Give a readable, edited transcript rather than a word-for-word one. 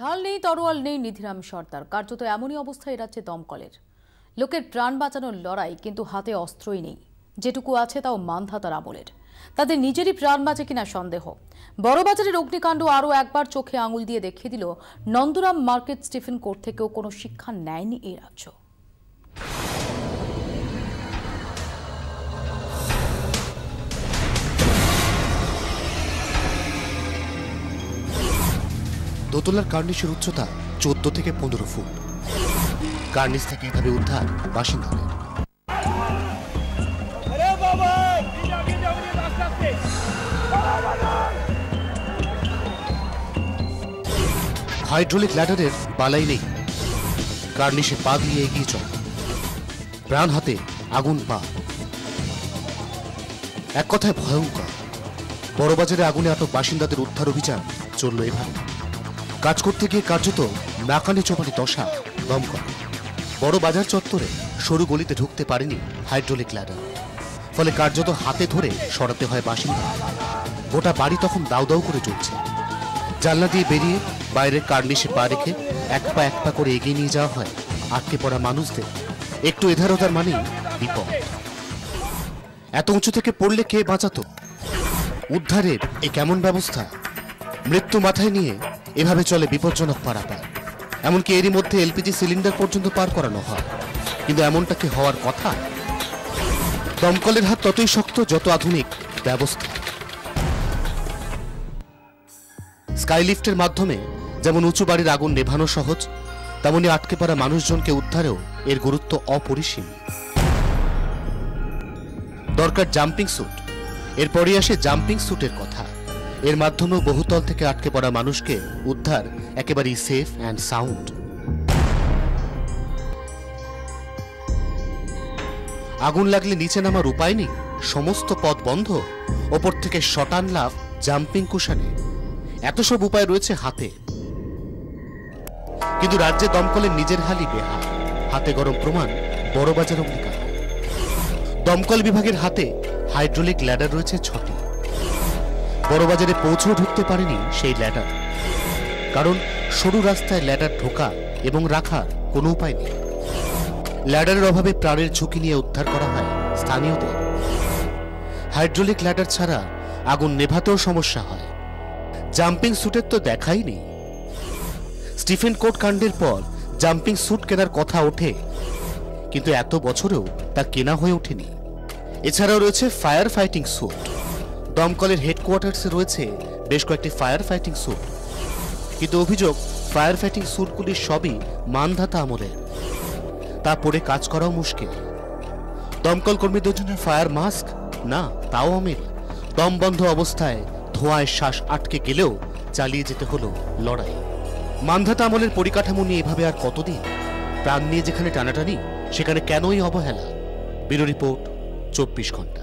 ঢাল নেই, তরোয়াল নেই নিধিরাম সর্দার। কার্যত এমনই অবস্থা এড়াচ্ছে দমকলের। লোকের প্রাণ বাঁচানোর লড়াই, কিন্তু হাতে অস্ত্রই নেই। যেটুকু আছে তাও মানধাতার আমলের। তাদের নিজেরই প্রাণ বাঁচে কিনা সন্দেহ। বড়বাজারের অগ্নিকাণ্ড আরও একবার চোখে আঙুল দিয়ে দেখিয়ে দিল, নন্দরাম মার্কেট স্টিফেন কোর্ট থেকেও কোনো শিক্ষা নেয়নি এই রাজ্য। দোতলার কার্নিশের উচ্চতা 14 থেকে 15 ফুট। কার্নিশ থেকে এভাবে উদ্ধার বাসিন্দাদের। হাইড্রোলিক ল্যাডারের বালাই নেই, কার্নিশে পা দিয়ে এগিয়ে চল, প্রাণ হাতে আগুন পা। এক কথায় ভয়ঙ্কর। বড়বাজারে আগুনে আটক বাসিন্দাদের উদ্ধার অভিযান চলল এভাবে। কাজ করতে গিয়ে কার্যত নাকানি চোপানি দশা দমকল। বড় বাজার চত্বরে সরু গলিতে ঢুকতে পারেনি হাইড্রোলিক ল্যাডার, ফলে কার্যত হাতে ধরে সরাতে হয় বাসিন্দা। গোটা বাড়ি তখন দাউ দাউ করে চলছে। জানলা দিয়ে বেরিয়ে বাইরের কার্নিশে পা রেখে এক পা করে এগিয়ে নিয়ে যাওয়া হয় আটকে পড়া মানুষদের। একটু এধার ওধার মানেই বিপদ। এত উঁচু থেকে পড়লে কে বাঁচাতো? উদ্ধারের এ কেমন ব্যবস্থা? মৃত্যু মাথায় নিয়ে এভাবে চলে বিপজ্জনক পারাপার। এমনকি এরই মধ্যে এলপিজি সিলিন্ডার পর্যন্ত পার করানো হয়। কিন্তু এমনটা কি হওয়ার কথা? দমকলের হাত ততই শক্ত যত আধুনিক ব্যবস্থা। স্কাইলিফটের মাধ্যমে যেমন উঁচু বাড়ির আগুন নেভানো সহজ, তেমনি আটকে পড়া মানুষজনকে উদ্ধারেও এর গুরুত্ব অপরিসীম। দরকার জাম্পিং স্যুট। এরপরই আসে জাম্পিং স্যুটের কথা। এর মাধ্যমেও বহুতল থেকে আটকে পড়া মানুষকে উদ্ধার একেবারেই সেফ অ্যান্ড সাউন্ড। আগুন লাগলে নিচে নামার উপায় নেই, সমস্ত পথ বন্ধ। ওপর থেকে শটান লাফ, জাম্পিং কুশানে, এত সব উপায় রয়েছে হাতে। কিন্তু রাজ্যে দমকলের নিজের হালি বেহাল। হাতে গরম প্রমাণ বড়বাজার অগ্নিকাণ্ড। দমকল বিভাগের হাতে হাইড্রোলিক ল্যাডার রয়েছে 6টি। বড়বাজারে পৌঁছেও ঢুকতে পারেনি সেই ল্যাডার, কারণ সরু রাস্তায় ল্যাডার ঢোকা এবং রাখার কোনো উপায় নেই। ল্যাডারের অভাবে প্রাণের ঝুঁকি নিয়ে উদ্ধার করা হয় স্থানীয়দের। হাইড্রোলিক ল্যাডার ছাড়া আগুন নেভাতেও সমস্যা হয়। জাম্পিং স্যুটের তো দেখাই নেই। স্টিফেন কোর্ট কাণ্ডের পর জাম্পিং স্যুট কেনার কথা ওঠে, কিন্তু এত বছরেও তা কেনা হয়ে ওঠেনি। এছাড়াও রয়েছে ফায়ার ফাইটিং স্যুট। দমকলের হেডকোয়ার্টার্সে রয়েছে বেশ কয়েকটি ফায়ার ফাইটিং স্যুট, কিন্তু অভিযোগ ফায়ার ফাইটিং স্যুটগুলির সবই মানধাতা আমলের। তা পরে কাজ করাও মুশকিল। দমকল কর্মীদের জন্য ফায়ার মাস্ক না, তাও অমেল। দমবন্ধ অবস্থায় ধোঁয়ায় শ্বাস আটকে গেলেও চালিয়ে যেতে হলো লড়াই। মানধাতা আমলের পরিকাঠামো নিয়ে এভাবে আর কতদিন? প্রাণ নিয়ে যেখানে টানাটানি, সেখানে কেনই অবহেলা? ব্যুরো রিপোর্ট, 24 ঘন্টা।